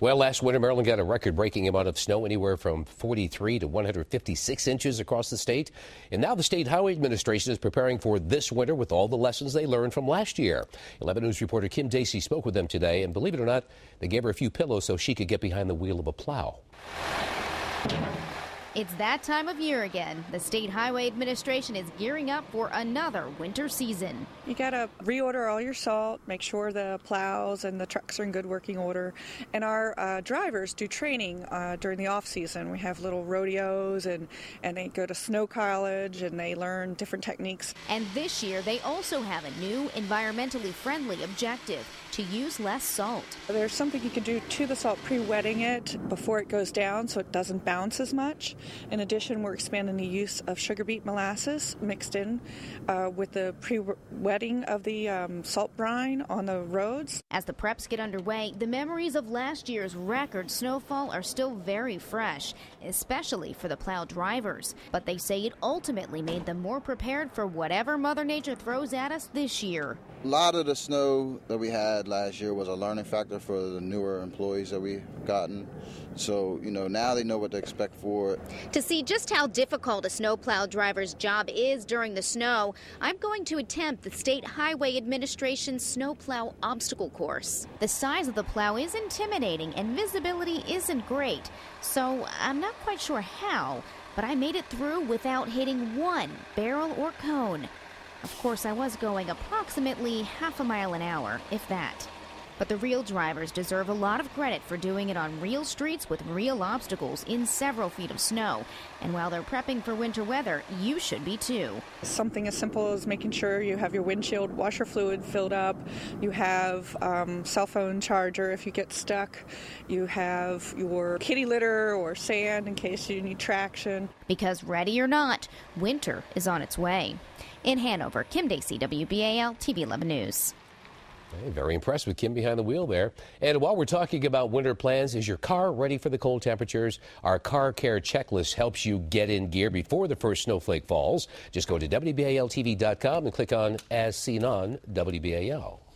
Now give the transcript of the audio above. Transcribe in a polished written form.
Well, last winter, Maryland got a record-breaking amount of snow, anywhere from 43 to 156 inches across the state. And now the State Highway Administration is preparing for this winter with all the lessons they learned from last year. 11 News reporter Kim Dacey spoke with them today, and believe it or not, they gave her a few pillows so she could get behind the wheel of a plow. It's that time of year again. The State Highway Administration is gearing up for another winter season. You gotta reorder all your salt, make sure the plows and the trucks are in good working order. And our drivers do training during the off season. We have little rodeos and they go to snow college and they learn different techniques. And this year they also have a new environmentally friendly objective: to use less salt. There's something you can do to the salt, pre-wetting it before it goes down so it doesn't bounce as much. In addition, we're expanding the use of sugar beet molasses mixed in with the pre-wetting of the salt brine on the roads. As the preps get underway, the memories of last year's record snowfall are still very fresh, especially for the plow drivers. But they say it ultimately made them more prepared for whatever Mother Nature throws at us this year. A lot of the snow that we had last year was a learning factor for the newer employees that we've gotten. So, you know, now they know what to expect for it. To see just how difficult a snowplow driver's job is during the snow, I'm going to attempt the State Highway Administration's snowplow obstacle course. The size of the plow is intimidating and visibility isn't great, so I'm not quite sure how, but I made it through without hitting one barrel or cone. Of course, I was going approximately half a mile an hour, if that. But the real drivers deserve a lot of credit for doing it on real streets with real obstacles in several feet of snow. And while they're prepping for winter weather, you should be too. Something as simple as making sure you have your windshield washer fluid filled up, you have cell phone charger if you get stuck, you have your kitty litter or sand in case you need traction. Because ready or not, winter is on its way. In Hanover, Kim Dacey, WBAL-TV 11 News. Very impressed with Kim behind the wheel there. And while we're talking about winter plans, is your car ready for the cold temperatures? Our Car Care Checklist helps you get in gear before the first snowflake falls. Just go to WBALTV.com and click on As Seen on WBAL.